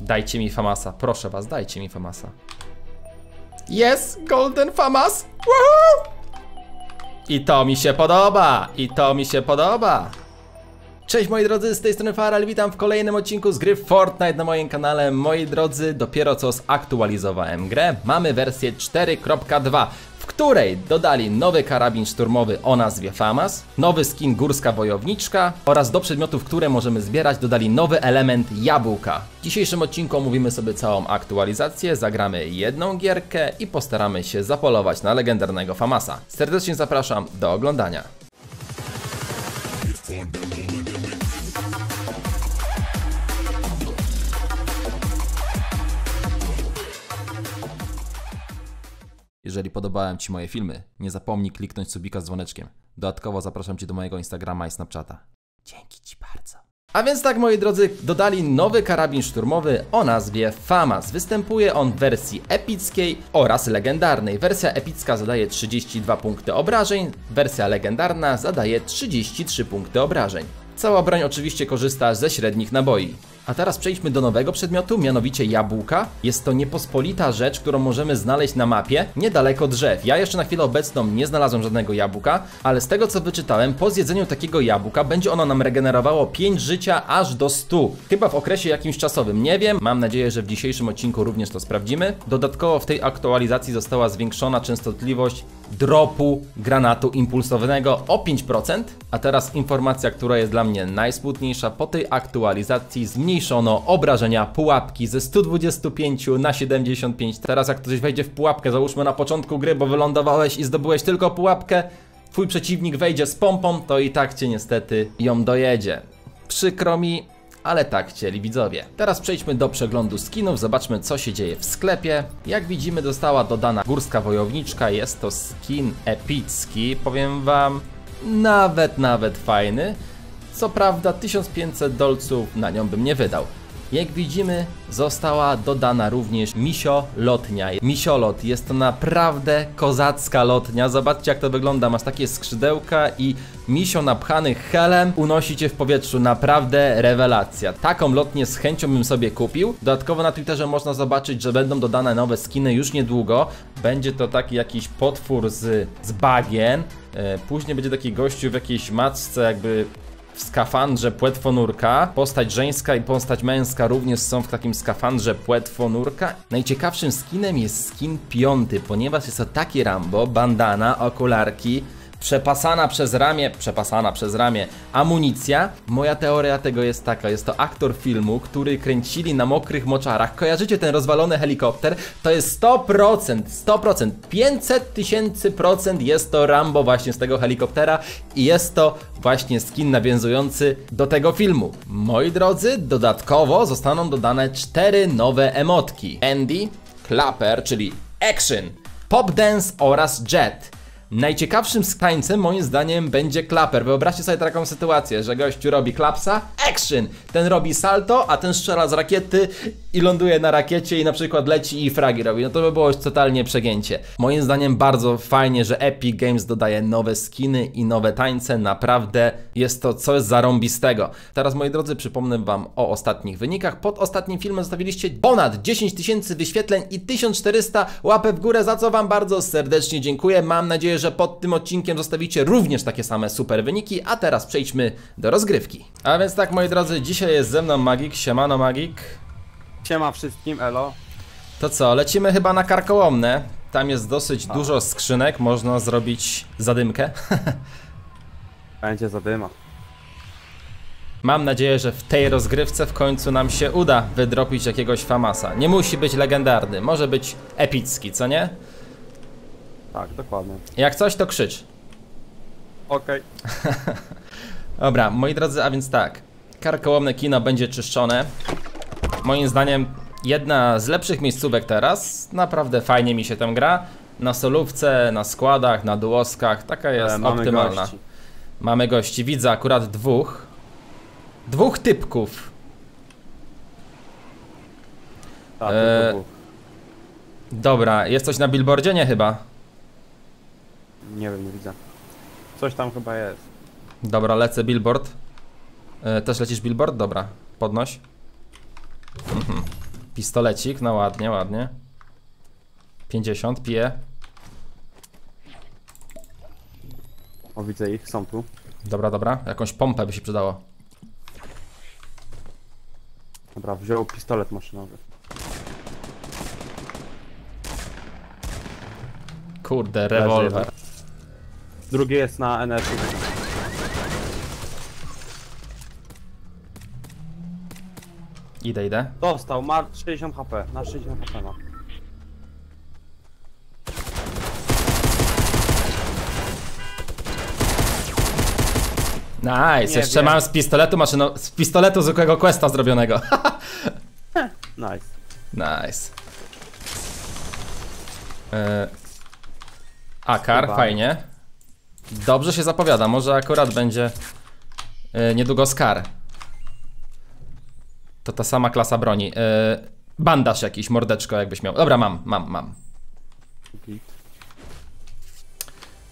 Dajcie mi Famasa, proszę was, dajcie mi Famasa. Yes, Golden Famas! Woohoo! I to mi się podoba! I to mi się podoba! Cześć moi drodzy, z tej strony Faral, witam w kolejnym odcinku z gry Fortnite na moim kanale. Moi drodzy, dopiero co zaktualizowałem grę. Mamy wersję 4.2, w której dodali nowy karabin szturmowy o nazwie FAMAS, nowy skin Górska Wojowniczka oraz do przedmiotów, które możemy zbierać, dodali nowy element jabłka. W dzisiejszym odcinku omówimy sobie całą aktualizację, zagramy jedną gierkę i postaramy się zapolować na legendarnego FAMASa. Serdecznie zapraszam do oglądania. Jeżeli podobałem Ci moje filmy, nie zapomnij kliknąć subika z dzwoneczkiem. Dodatkowo zapraszam Cię do mojego Instagrama i Snapchata. Dzięki Ci bardzo. A więc tak moi drodzy, dodali nowy karabin szturmowy o nazwie FAMAS. Występuje on w wersji epickiej oraz legendarnej. Wersja epicka zadaje 32 punkty obrażeń, wersja legendarna zadaje 33 punkty obrażeń. Cała broń oczywiście korzysta ze średnich naboi. A teraz przejdźmy do nowego przedmiotu, mianowicie jabłka. Jest to niepospolita rzecz, którą możemy znaleźć na mapie niedaleko drzew. Ja jeszcze na chwilę obecną nie znalazłem żadnego jabłka, ale z tego co wyczytałem, po zjedzeniu takiego jabłka będzie ono nam regenerowało 5 życia aż do 100. Chyba w okresie jakimś czasowym, nie wiem. Mam nadzieję, że w dzisiejszym odcinku również to sprawdzimy. Dodatkowo w tej aktualizacji została zwiększona częstotliwość dropu granatu impulsowego o 5%. A teraz informacja, która jest dla mnie najsmutniejsza. Po tej aktualizacji zmniejszono obrażenia pułapki ze 125 na 75. Teraz jak ktoś wejdzie w pułapkę, załóżmy na początku gry, bo wylądowałeś i zdobyłeś tylko pułapkę, twój przeciwnik wejdzie z pompą, to i tak cię niestety ją dojedzie. Przykro mi, ale tak chcieli widzowie. Teraz przejdźmy do przeglądu skinów, zobaczmy co się dzieje w sklepie. Jak widzimy została dodana Górska Wojowniczka, jest to skin epicki, powiem wam, nawet fajny. Co prawda 1500 dolców na nią bym nie wydał. Jak widzimy została dodana również Misio lotnia. Misiolot, jest to naprawdę kozacka lotnia. Zobaczcie jak to wygląda, masz takie skrzydełka i misio napchany helem unosi cię w powietrzu, naprawdę rewelacja. Taką lotnię z chęcią bym sobie kupił. Dodatkowo na Twitterze można zobaczyć, że będą dodane nowe skiny już niedługo. Będzie to taki jakiś potwór z bagien. Później będzie taki gościu w jakiejś macce jakby w skafandrze płetwonurka. Postać żeńska i postać męska również są w takim skafandrze płetwonurka. Najciekawszym skinem jest skin 5, ponieważ jest to taki Rambo, bandana, okularki, przepasana przez ramię amunicja. Moja teoria tego jest taka, jest to aktor filmu, który kręcili na mokrych moczarach. Kojarzycie ten rozwalony helikopter? To jest 100%, 500 000% jest to Rambo właśnie z tego helikoptera i jest to właśnie skin nawiązujący do tego filmu. Moi drodzy, dodatkowo zostaną dodane 4 nowe emotki. Andy, Clapper, czyli Action, Pop Dance oraz Jet. Najciekawszym tańcem moim zdaniem będzie Clapper. Wyobraźcie sobie taką sytuację, że gościu robi klapsa, action! Ten robi salto, a ten strzela z rakiety i ląduje na rakiecie i na przykład leci i fragi robi. No to by było totalnie przegięcie. Moim zdaniem bardzo fajnie, że Epic Games dodaje nowe skiny i nowe tańce. Naprawdę jest to coś zarąbistego. Teraz moi drodzy przypomnę wam o ostatnich wynikach. Pod ostatnim filmem zostawiliście ponad 10 000 wyświetleń i 1400 łapek w górę, za co wam bardzo serdecznie dziękuję. Mam nadzieję, że pod tym odcinkiem zostawicie również takie same super wyniki, a teraz przejdźmy do rozgrywki. A więc tak moi drodzy, dzisiaj jest ze mną Magik, siemano Magik. Siema wszystkim, elo. To co, lecimy chyba na Karkołomne, tam jest dosyć dużo skrzynek, można zrobić zadymkę. Będzie zadyma. Mam nadzieję, że w tej rozgrywce w końcu nam się uda wydropić jakiegoś famasa. Nie musi być legendarny, może być epicki, co nie? Tak, dokładnie. Jak coś, to krzycz. Okej. Dobra, moi drodzy, a więc tak. Karkołomne kino będzie czyszczone. Moim zdaniem jedna z lepszych miejscówek teraz. Naprawdę fajnie mi się tam gra. Na solówce, na składach, na duoskach. Taka jest optymalna. Mamy gości. Widzę akurat dwóch. Dwóch typków. Tak, dobra, jest coś na billboardzie? Nie chyba. Nie wiem, nie widzę. Coś tam chyba jest. Dobra, lecę billboard. Też lecisz billboard? Dobra, podnoś. Pistolecik, no ładnie, ładnie. 50, piję. O, widzę ich, są tu. Dobra, dobra, jakąś pompę by się przydało. Dobra, wziął pistolet maszynowy. Kurde, rewolwer. Drugi jest na energii. Idę, idę. Dostał, ma 60 HP, na 60 HP ma. Nice, jeszcze mam z pistoletu maszyną, z pistoletu zwykłego questa zrobionego. Nice. Nice. Akar, fajnie. Dobrze się zapowiada, może akurat będzie niedługo Skar. To ta sama klasa broni. Bandaż jakiś, mordeczko jakbyś miał. Dobra, mam. Okay.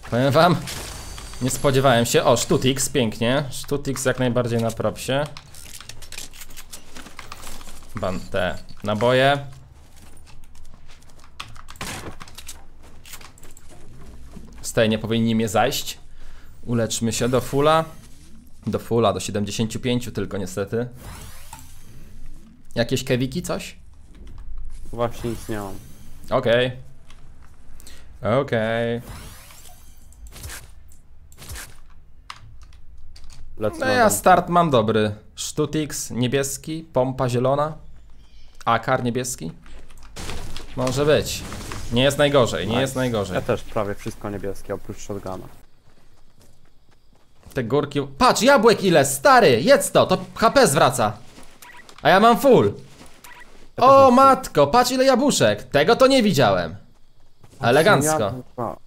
Powiem wam, nie spodziewałem się. O, Sztutix, pięknie. Sztutix jak najbardziej na propsie. Te naboje. Z tej nie powinni mnie zajść. Uleczmy się do fulla. Do fulla, do 75 tylko niestety. Jakieś kewiki, coś? Właśnie nic nie mam. Okej. Okej. No ja start mam dobry. Sztutix niebieski, pompa zielona. Akar niebieski. Może być. Nie jest najgorzej, nie jest najgorzej. Ja też prawie wszystko niebieskie, oprócz shotguna. Te górki... Patrz, jabłek ile, stary! Jedz to, to HP zwraca. A ja mam full. O matko, patrz ile jabłuszek. Tego to nie widziałem. Elegancko.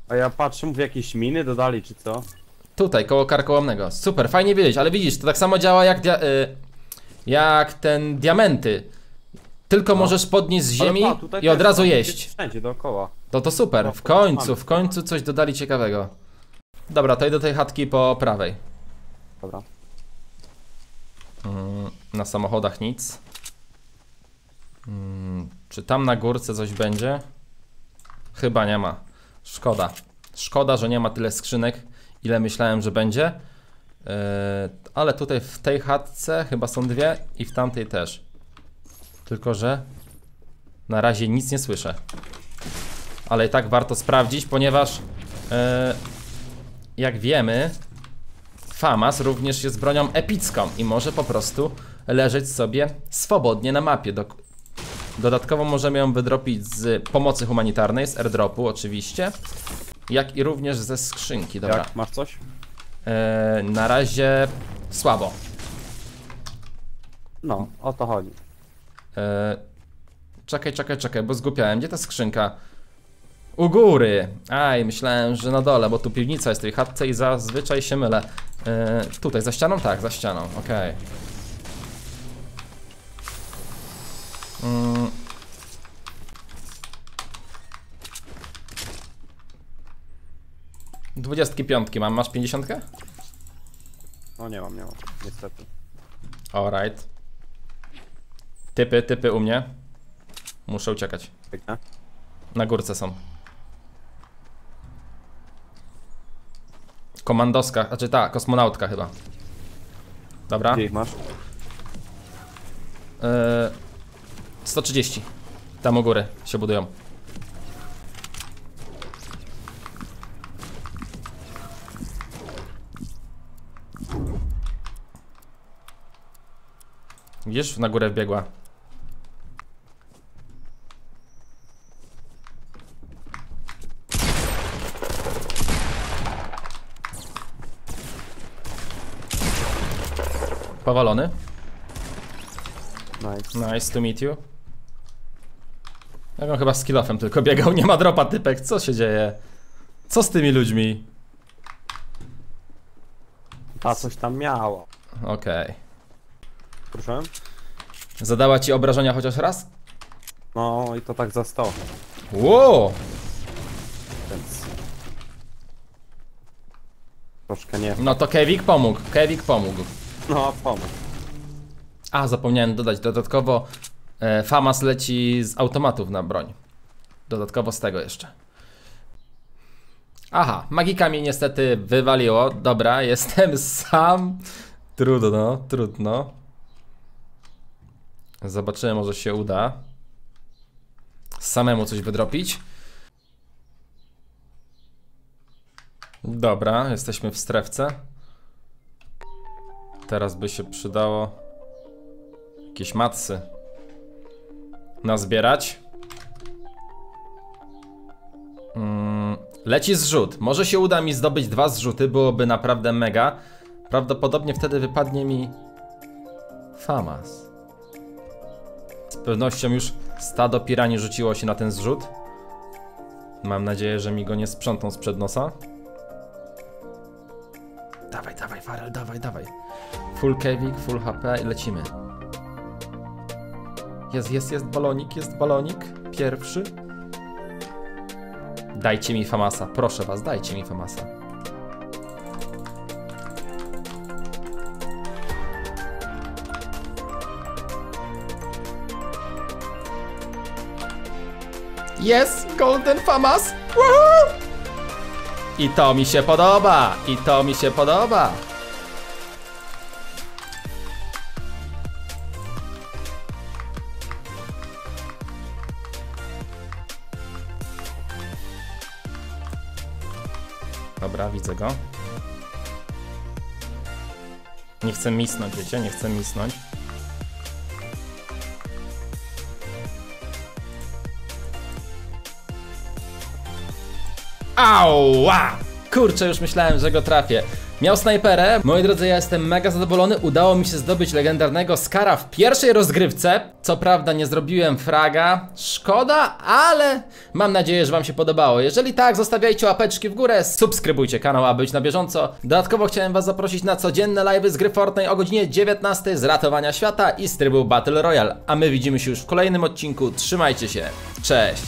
A ja patrzę, mówię, jakieś miny dodali czy co? Tutaj, koło Karkołomnego. Super, fajnie wiedzieć, ale widzisz, to tak samo działa jak ten diamenty. Tylko możesz podnieść z ziemi i od razu jeść. Wszędzie dookoła. To super, w końcu coś dodali ciekawego. Dobra, to idę do tej chatki po prawej. Dobra. Na samochodach nic. Czy tam na górce coś będzie? Chyba nie ma. Szkoda. Szkoda, że nie ma tyle skrzynek, ile myślałem, że będzie. Ale tutaj w tej chatce chyba są dwie i w tamtej też. Tylko że na razie nic nie słyszę. Ale i tak warto sprawdzić, ponieważ jak wiemy, FAMAS również jest bronią epicką i może po prostu leżeć sobie swobodnie na mapie. Dodatkowo możemy ją wydropić z pomocy humanitarnej, z airdropu oczywiście, jak i również ze skrzynki. Dobra. Jak, masz coś? Na razie słabo. No, o to chodzi. Czekaj, bo zgupiałem. Gdzie ta skrzynka? U góry! Aj, myślałem, że na dole, bo tu piwnica jest w tej chatce i zazwyczaj się mylę. Tutaj, za ścianą? Tak, za ścianą, okej. Dwudziestki piątki mam, masz 50? No nie mam, niestety. Alright. Typy u mnie. Muszę uciekać. Na górce są. Komandoska, znaczy ta, kosmonautka chyba. Dobra. Gdzie ich masz? 130. Tam u góry się budują. Widzisz? Na górę wbiegła. Powalony. Nice. Nice to meet you. Ja bym chyba z kill-offem tylko biegał, nie ma dropa typek, co się dzieje? Co z tymi ludźmi? A coś tam miało. Okej. Proszę? Zadała ci obrażenia chociaż raz? No i to tak za 100. Wow! Więc... troszkę nie. No to Kevik pomógł, No, pomógł. A, zapomniałem dodać dodatkowo FAMAS leci z automatów na broń. Dodatkowo z tego jeszcze. Aha, magika mnie niestety wywaliło. Dobra, jestem sam. Trudno, trudno. Zobaczymy, może się uda samemu coś wydropić. Dobra, jesteśmy w strefce. Teraz by się przydało jakieś matsy nazbierać. Leci zrzut. Może się uda mi zdobyć 2 zrzuty, byłoby naprawdę mega. Prawdopodobnie wtedy wypadnie mi FAMAS. Z pewnością już stado pirani rzuciło się na ten zrzut. Mam nadzieję, że mi go nie sprzątną sprzed nosa. Dawaj, dawaj, Faral, dawaj, dawaj. Full kewik, full HP i lecimy. Jest, jest, jest balonik pierwszy. Dajcie mi FAMASa, proszę was, dajcie mi FAMASa. Jest, golden FAMAS! Woohoo! I to mi się podoba, i to mi się podoba. Dobra, widzę go. Nie chcę misnąć, wiecie? Nie chcę misnąć. Ała! Kurczę, już myślałem, że go trafię. Miał snajperę. Moi drodzy, ja jestem mega zadowolony. Udało mi się zdobyć legendarnego Skara w pierwszej rozgrywce. Co prawda nie zrobiłem fraga. Szkoda, ale mam nadzieję, że wam się podobało. Jeżeli tak, zostawiajcie łapeczki w górę, subskrybujcie kanał, aby być na bieżąco. Dodatkowo chciałem was zaprosić na codzienne live'y z gry Fortnite o godzinie 19 z ratowania świata i z trybu Battle Royale. A my widzimy się już w kolejnym odcinku. Trzymajcie się. Cześć!